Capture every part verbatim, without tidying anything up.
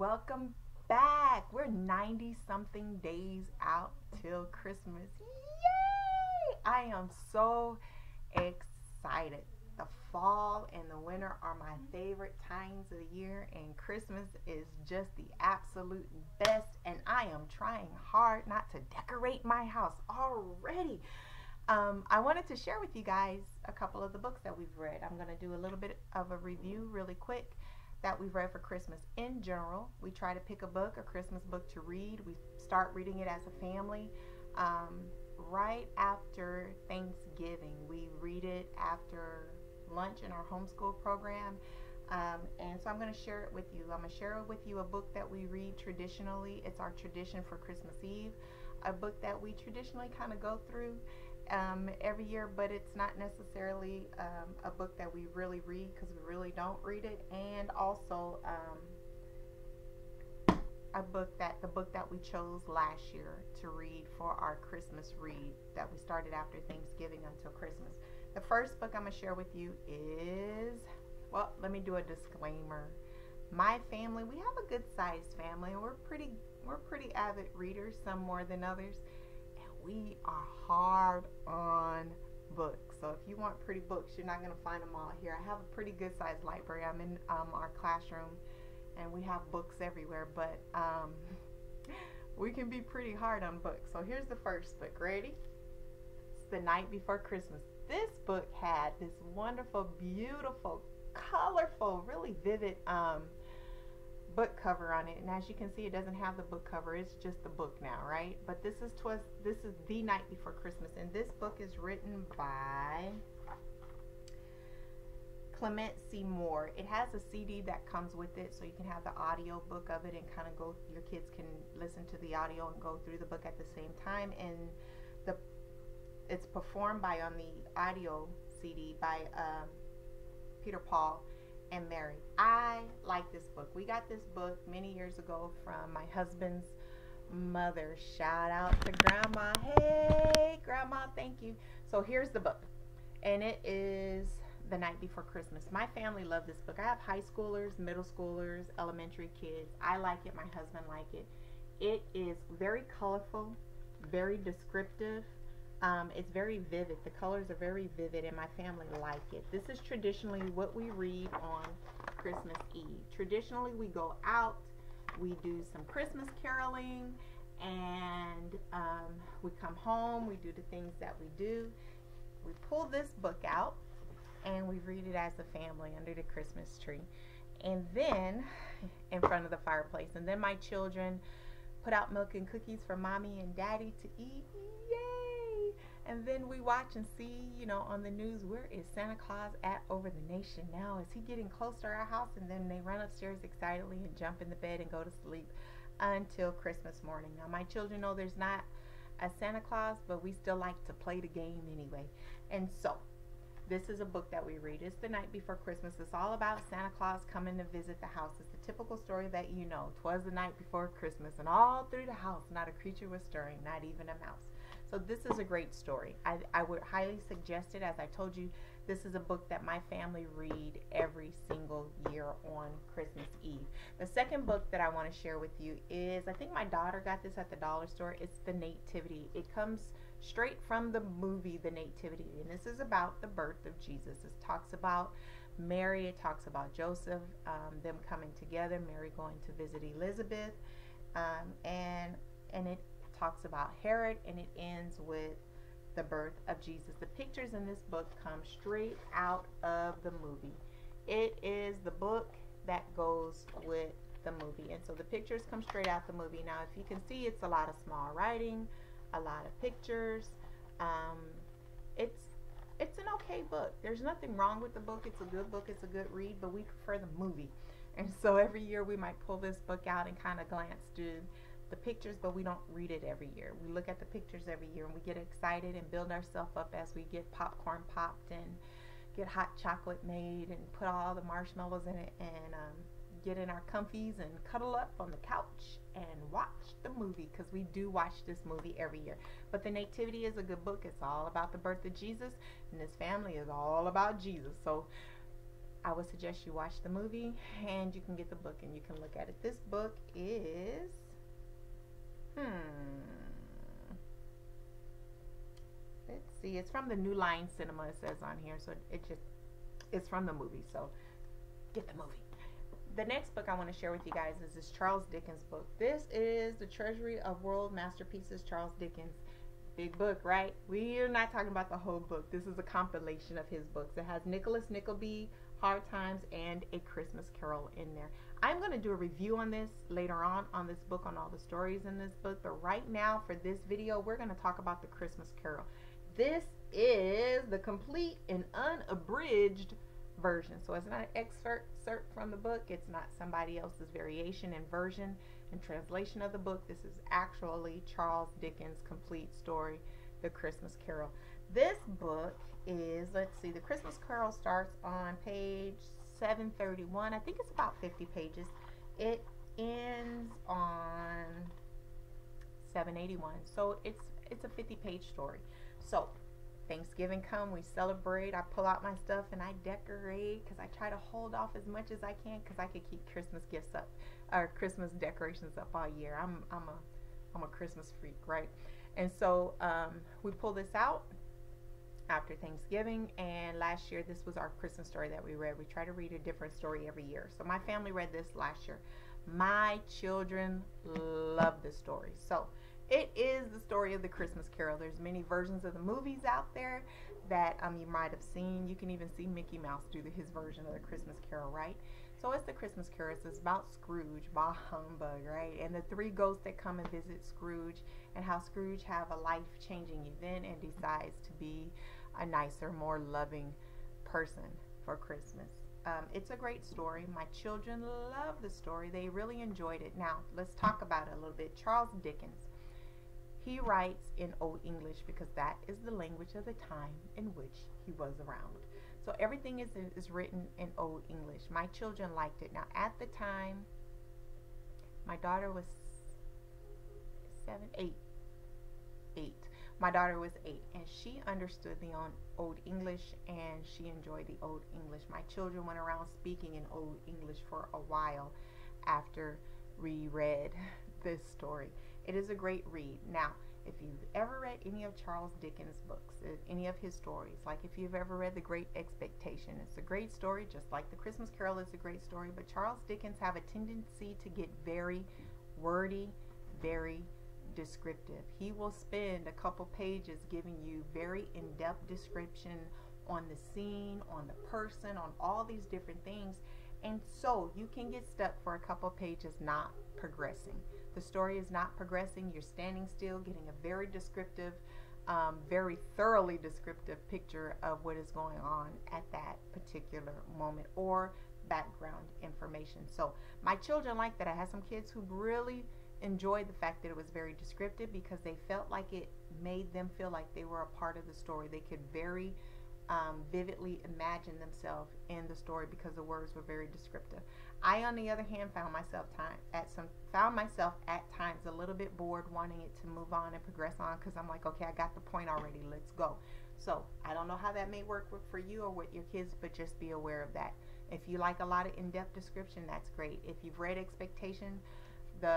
welcome back. We're ninety something days out till Christmas. Yay! I am so excited. The fall and the winter are my favorite times of the year, and Christmas is just the absolute best, and I am trying hard not to decorate my house already. Um, I wanted to share with you guys a couple of the books that we've read. I'm going to do a little bit of a review really quick that we've read for Christmas in general. We try to pick a book, a Christmas book to read. We start reading it as a family um, right after Thanksgiving. We read it after lunch in our homeschool program. Um, and so I'm going to share it with you. I'm going to share with you a book that we read traditionally. It's our tradition for Christmas Eve, a book that we traditionally kind of go through Um, every year, but it's not necessarily um, a book that we really read because we really don't read it, and also um, a book that the book that we chose last year to read for our Christmas read that we started after Thanksgiving until Christmas. The first book I'm going to share with you is, well, let me do a disclaimer. My family, we have a good-sized family, and we're pretty we're pretty avid readers, some more than others. We are hard on books, so if you want pretty books, you're not going to find them all here. I have a pretty good sized library. I'm in um, our classroom, and we have books everywhere, but um, we can be pretty hard on books. So here's the first book. Ready? It's The Night Before Christmas. This book had this wonderful, beautiful, colorful, really vivid um, book cover on it, and as you can see, it doesn't have the book cover, it's just the book now, right? But this is twas this is The Night Before Christmas, and this book is written by Clement C. Moore. It has a C D that comes with it, so you can have the audio book of it and kind of go, your kids can listen to the audio and go through the book at the same time. And the it's performed by, on the audio C D, by um, Peter Paul and Mary. I like this book. We got this book many years ago from my husband's mother. Shout out to Grandma. Hey, Grandma, thank you. So here's the book, and it is The Night Before Christmas. My family loved this book. I have high schoolers, middle schoolers, elementary kids. I like it. My husband liked it. It is very colorful, very descriptive. Um, it's very vivid. The colors are very vivid, and my family like it. This is traditionally what we read on Christmas Eve. Traditionally, we go out, we do some Christmas caroling, and um, we come home, we do the things that we do. We pull this book out, and we read it as a family under the Christmas tree, and then in front of the fireplace. And then my children put out milk and cookies for Mommy and Daddy to eat. And then we watch and see, you know, on the news, where is Santa Claus at over the nation now? Is he getting close to our house? And then they run upstairs excitedly and jump in the bed and go to sleep until Christmas morning. Now, my children know there's not a Santa Claus, but we still like to play the game anyway. And so, this is a book that we read. It's The Night Before Christmas. It's all about Santa Claus coming to visit the house. It's the typical story that you know. 'Twas the night before Christmas, and all through the house, not a creature was stirring, not even a mouse. So this is a great story. I, I would highly suggest it. As I told you, this is a book that my family read every single year on Christmas Eve. The second book that I want to share with you is, I think my daughter got this at the dollar store. It's The Nativity. It comes straight from the movie The Nativity. And this is about the birth of Jesus. It talks about Mary. It talks about Joseph, um, them coming together, Mary going to visit Elizabeth. Um, and, and it talks about Herod, and it ends with the birth of Jesus. The pictures in this book come straight out of the movie. It is the book that goes with the movie, and so the pictures come straight out the movie. Now, if you can see, it's a lot of small writing, a lot of pictures. Um, it's it's an okay book. There's nothing wrong with the book. It's a good book. It's a good read, but we prefer the movie. And so every year we might pull this book out and kind of glance through the pictures, but we don't read it every year. We look at the pictures every year, and we get excited and build ourselves up as we get popcorn popped and get hot chocolate made and put all the marshmallows in it, and um, get in our comfies and cuddle up on the couch and watch the movie, because we do watch this movie every year. But The Nativity is a good book. It's all about the birth of Jesus, and this family is all about Jesus. So I would suggest you watch the movie, and you can get the book and you can look at it. This book is hmm let's see, it's from the New Line Cinema, it says on here, so it just it's from the movie, so get the movie. The next book I want to share with you guys is this Charles Dickens book. This is The Treasury of World Masterpieces, Charles Dickens. Big book, right? We're not talking about the whole book. This is a compilation of his books. It has Nicholas Nickleby, Hard Times, and A Christmas Carol in there. I'm going to do a review on this later on, on this book, on all the stories in this book. But right now, for this video, we're going to talk about The Christmas Carol. This is the complete and unabridged version. So it's not an excerpt from the book. It's not somebody else's variation and version and translation of the book. This is actually Charles Dickens' complete story, The Christmas Carol. This book is, let's see, The Christmas Carol starts on page seven thirty-one. I think it's about fifty pages. It ends on seven eighty-one. So it's it's a fifty page story. So Thanksgiving come, we celebrate, I pull out my stuff and I decorate, because I try to hold off as much as I can, because I could keep Christmas gifts up, or Christmas decorations up all year. I'm, I'm, a, I'm a Christmas freak, right? And so um, we pull this out after Thanksgiving, and last year this was our Christmas story that we read. We try to read a different story every year. So my family read this last year. My children love this story. So it is the story of The Christmas Carol. There's many versions of the movies out there that um, you might have seen. You can even see Mickey Mouse do the, his version of The Christmas Carol, right? So it's The Christmas Carol. It's about Scrooge, bah humbug, right? And the three ghosts that come and visit Scrooge, and how Scrooge have a life-changing event and decides to be a nicer, more loving person for Christmas. Um, it's a great story. My children love the story. They really enjoyed it. Now, let's talk about it a little bit. Charles Dickens. He writes in Old English because that is the language of the time in which he was around. So everything is, is written in Old English. My children liked it. Now at the time, my daughter was seven, eight, eight. My daughter was eight, and she understood the Old English, and she enjoyed the Old English. My children went around speaking in Old English for a while after we read this story. It is a great read. Now, if you've ever read any of Charles Dickens' books, any of his stories, like if you've ever read The Great Expectation, it's a great story, just like The Christmas Carol is a great story, but Charles Dickens have a tendency to get very wordy, very descriptive. He will spend a couple pages giving you very in-depth description on the scene, on the person, on all these different things, and so you can get stuck for a couple pages not progressing. The story is not progressing. You're standing still, getting a very descriptive, um, very thoroughly descriptive picture of what is going on at that particular moment, or background information. So my children like that. I had some kids who really enjoyed the fact that it was very descriptive, because they felt like it made them feel like they were a part of the story. They could very Um, vividly imagine themselves in the story because the words were very descriptive. I, on the other hand, found myself time at some found myself at times a little bit bored, wanting it to move on and progress on, because I'm like, okay, I got the point already, let's go. So I don't know how that may work for you or with your kids, but just be aware of that. If you like a lot of in-depth description, that's great. If you've read Expectation, the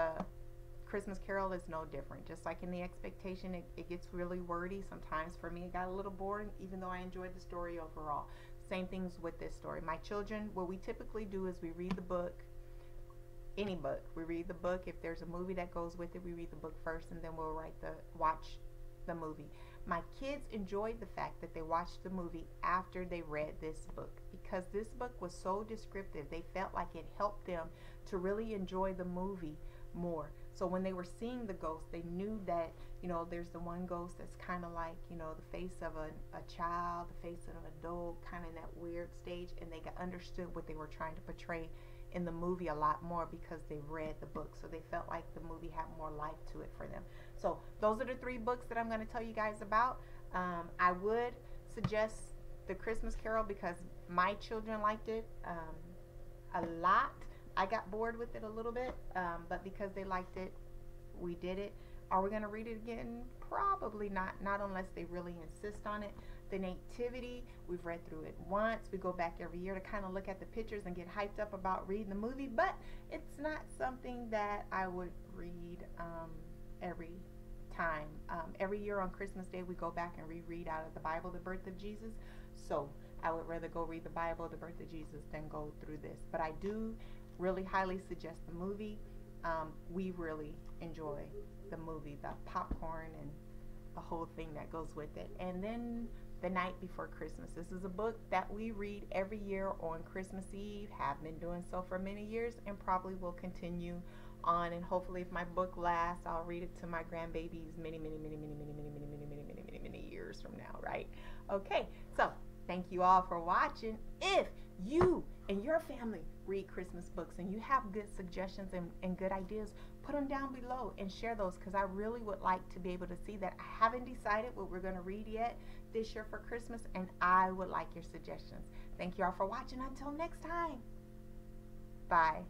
Christmas Carol is no different. Just like in The Expectation, it, it gets really wordy. Sometimes for me it got a little boring, even though I enjoyed the story overall. Same things with this story. My children, what we typically do is we read the book, any book. We read the book. If there's a movie that goes with it, we read the book first, and then we'll write the watch the movie. My kids enjoyed the fact that they watched the movie after they read this book, because this book was so descriptive. They felt like it helped them to really enjoy the movie more. So when they were seeing the ghost, they knew that, you know, there's the one ghost that's kind of like, you know, the face of a, a child, the face of an adult, kind of in that weird stage, and they understood what they were trying to portray in the movie a lot more because they read the book. So they felt like the movie had more life to it for them. So those are the three books that I'm going to tell you guys about. Um, I would suggest The Christmas Carol because my children liked it um, a lot. I got bored with it a little bit, um, but because they liked it, we did it. Are we going to read it again? Probably not, not unless they really insist on it. The Nativity, we've read through it once. We go back every year to kind of look at the pictures and get hyped up about reading the movie, but it's not something that I would read um, every time. Um, every year on Christmas Day, we go back and reread out of the Bible the birth of Jesus. So I would rather go read the Bible, the birth of Jesus, than go through this. But I do really highly suggest the movie. Um, we really enjoy the movie, the popcorn and the whole thing that goes with it. And then The Night Before Christmas. This is a book that we read every year on Christmas Eve, have been doing so for many years, and probably will continue on. And hopefully if my book lasts, I'll read it to my grandbabies many, many, many, many, many, many, many, many, many, many, many, many years from now, right? Okay, so thank you all for watching. If you and your family read Christmas books and you have good suggestions and, and good ideas, put them down below and share those, because I really would like to be able to see that. I haven't decided what we're going to read yet this year for Christmas, and I would like your suggestions. Thank you all for watching. Until next time, bye.